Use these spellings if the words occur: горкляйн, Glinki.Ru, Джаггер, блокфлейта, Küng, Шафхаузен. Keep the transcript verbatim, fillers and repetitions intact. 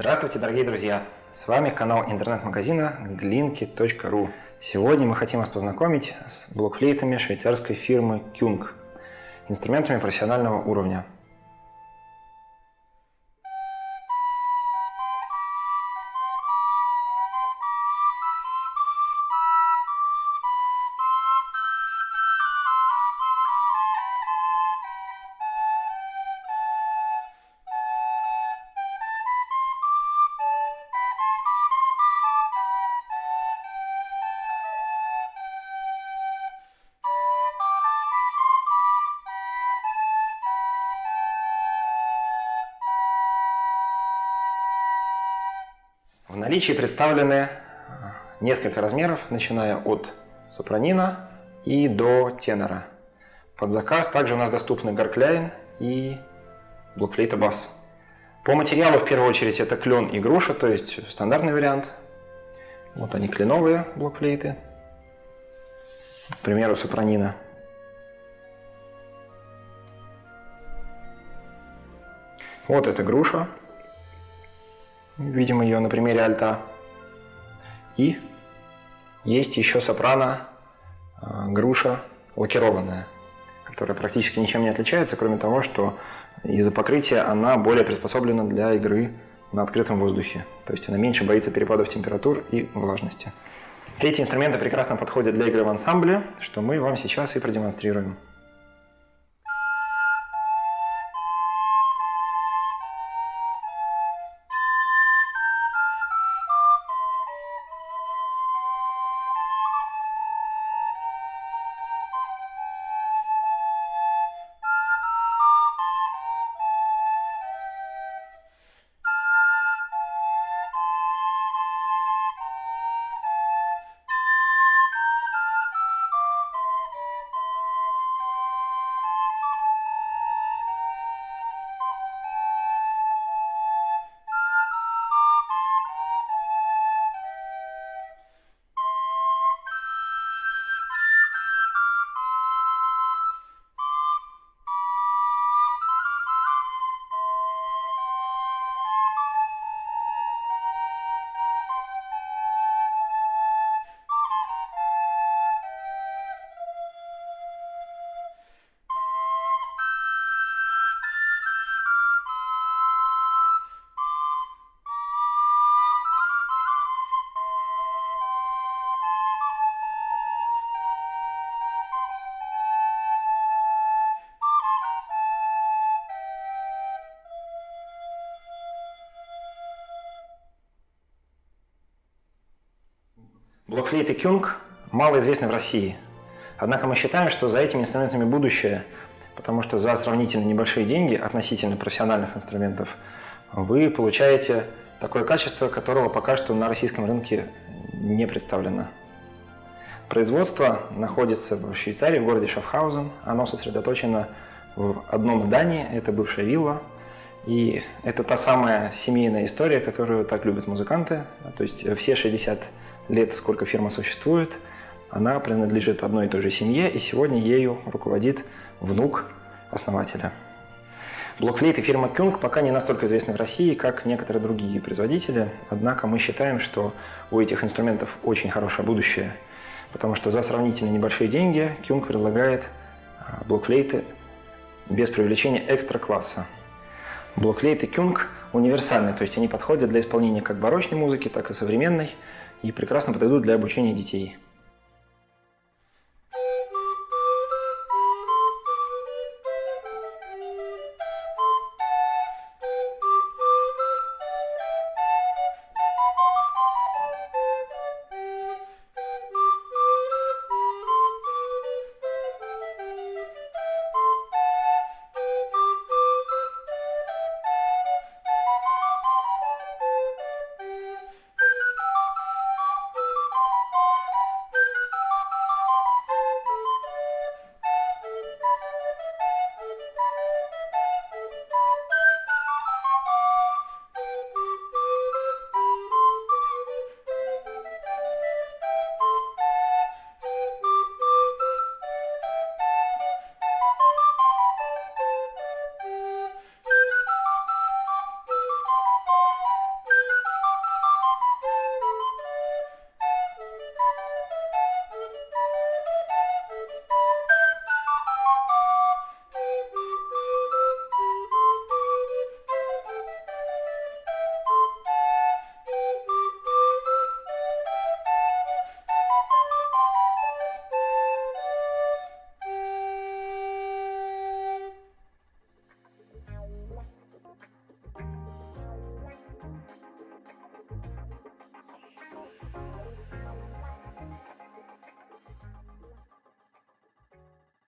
Здравствуйте, дорогие друзья! С вами канал интернет-магазина Глинки точка ру. Сегодня мы хотим вас познакомить с блокфлейтами швейцарской фирмы Küng, инструментами профессионального уровня. В наличии представлены несколько размеров, начиная от сопранина и до тенора. Под заказ также у нас доступны горкляйн и блокфлейта бас. По материалу в первую очередь это клен и груша, то есть стандартный вариант. Вот они, кленовые блокфлейты, к примеру, сопранина. Вот это груша. Видим ее на примере альта. И есть еще сопрано, груша лакированная, которая практически ничем не отличается, кроме того, что из-за покрытия она более приспособлена для игры на открытом воздухе. То есть она меньше боится перепадов температур и влажности. Эти инструменты прекрасно подходят для игры в ансамбле, что мы вам сейчас и продемонстрируем. Блокфлейты Küng мало известны в России, однако мы считаем, что за этими инструментами будущее, потому что за сравнительно небольшие деньги относительно профессиональных инструментов вы получаете такое качество, которого пока что на российском рынке не представлено. Производство находится в Швейцарии, в городе Шафхаузен. Оно сосредоточено в одном здании, это бывшая вилла. И это та самая семейная история, которую так любят музыканты. То есть все шестьдесят лет, сколько фирма существует, она принадлежит одной и той же семье, и сегодня ею руководит внук основателя. Блокфлейты фирмы Küng пока не настолько известны в России, как некоторые другие производители, однако мы считаем, что у этих инструментов очень хорошее будущее, потому что за сравнительно небольшие деньги Küng предлагает блокфлейты без привлечения экстра-класса. Блокфлейты Küng универсальны, то есть они подходят для исполнения как барочной музыки, так и современной, и прекрасно подойдут для обучения детей.